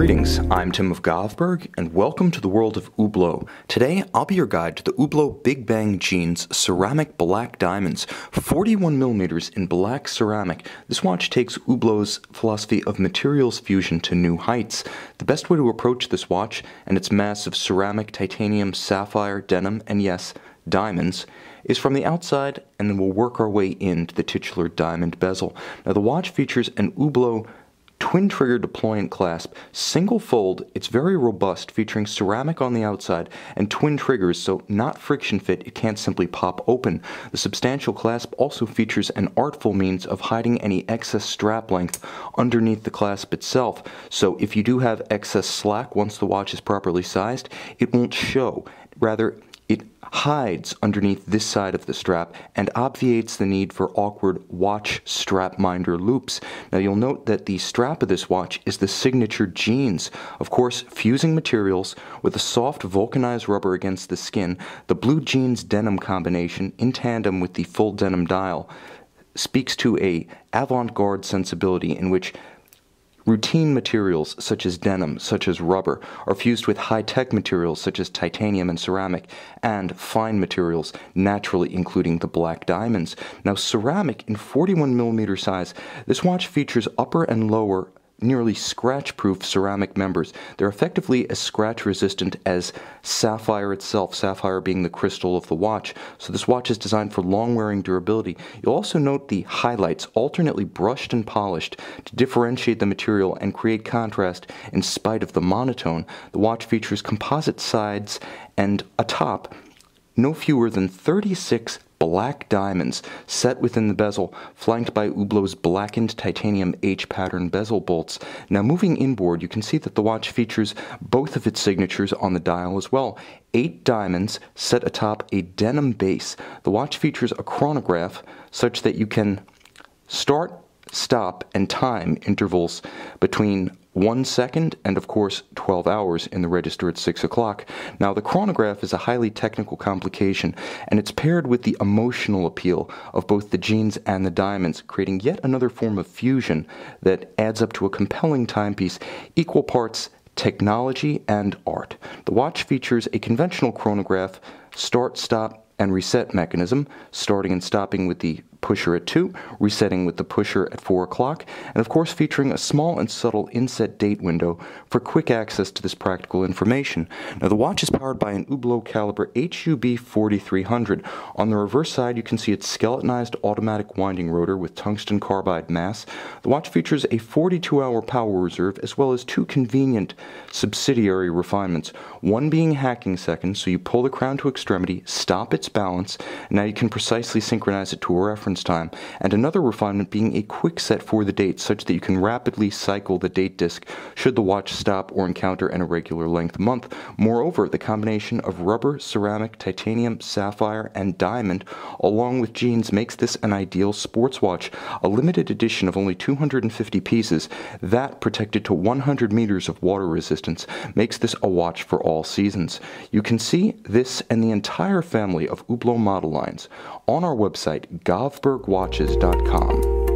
Greetings, I'm Tim of Govberg, and welcome to the world of Hublot. Today, I'll be your guide to the Hublot Big Bang Jeans Ceramic Black Diamonds, 41mm in black ceramic. This watch takes Hublot's philosophy of materials fusion to new heights. The best way to approach this watch, and its mass of ceramic, titanium, sapphire, denim, and yes, diamonds, is from the outside, and then we'll work our way into the titular diamond bezel. Now, the watch features an Hublot Twin trigger deployant clasp, single fold. It's very robust, featuring ceramic on the outside and twin triggers, so not friction fit, it can't simply pop open. The substantial clasp also features an artful means of hiding any excess strap length underneath the clasp itself, so if you do have excess slack once the watch is properly sized, it won't show. Rather, it hides underneath this side of the strap and obviates the need for awkward watch strap minder loops. Now, you'll note that the strap of this watch is the signature jeans. Of course, fusing materials with a soft vulcanized rubber against the skin, the blue jeans denim combination in tandem with the full denim dial speaks to an avant-garde sensibility in which routine materials such as denim, such as rubber, are fused with high-tech materials such as titanium and ceramic, and fine materials, naturally including the black diamonds. Now, ceramic in 41mm size, this watch features upper and lower nearly scratch-proof ceramic members. They're effectively as scratch-resistant as sapphire itself, sapphire being the crystal of the watch. So this watch is designed for long-wearing durability. You'll also note the highlights, alternately brushed and polished, to differentiate the material and create contrast in spite of the monotone. The watch features composite sides and a top, no fewer than 36 black diamonds set within the bezel, flanked by Hublot's blackened titanium H-pattern bezel bolts. Now, moving inboard, you can see that the watch features both of its signatures on the dial as well. 8 diamonds set atop a denim base. The watch features a chronograph such that you can start, stop, and time intervals between 1 second and, of course, 12 hours in the register at 6 o'clock. Now, the chronograph is a highly technical complication, and it's paired with the emotional appeal of both the jeans and the diamonds, creating yet another form of fusion that adds up to a compelling timepiece, equal parts technology and art. The watch features a conventional chronograph, start, stop, and reset mechanism, starting and stopping with the pusher at 2, resetting with the pusher at 4 o'clock, and of course featuring a small and subtle inset date window for quick access to this practical information. Now, the watch is powered by an Hublot caliber HUB4300. On the reverse side, you can see its skeletonized automatic winding rotor with tungsten carbide mass. The watch features a 42-hour power reserve, as well as 2 convenient subsidiary refinements, one being hacking seconds, so you pull the crown to extremity, stop its balance, and now you can precisely synchronize it to a reference time, and another refinement being a quick set for the date, such that you can rapidly cycle the date disc should the watch stop or encounter an irregular length month. Moreover, the combination of rubber, ceramic, titanium, sapphire, and diamond, along with jeans, makes this an ideal sports watch, a limited edition of only 250 pieces that, protected to 100 meters of water resistance, makes this a watch for all seasons. You can see this and the entire family of Hublot model lines on our website, govbergwatches.com.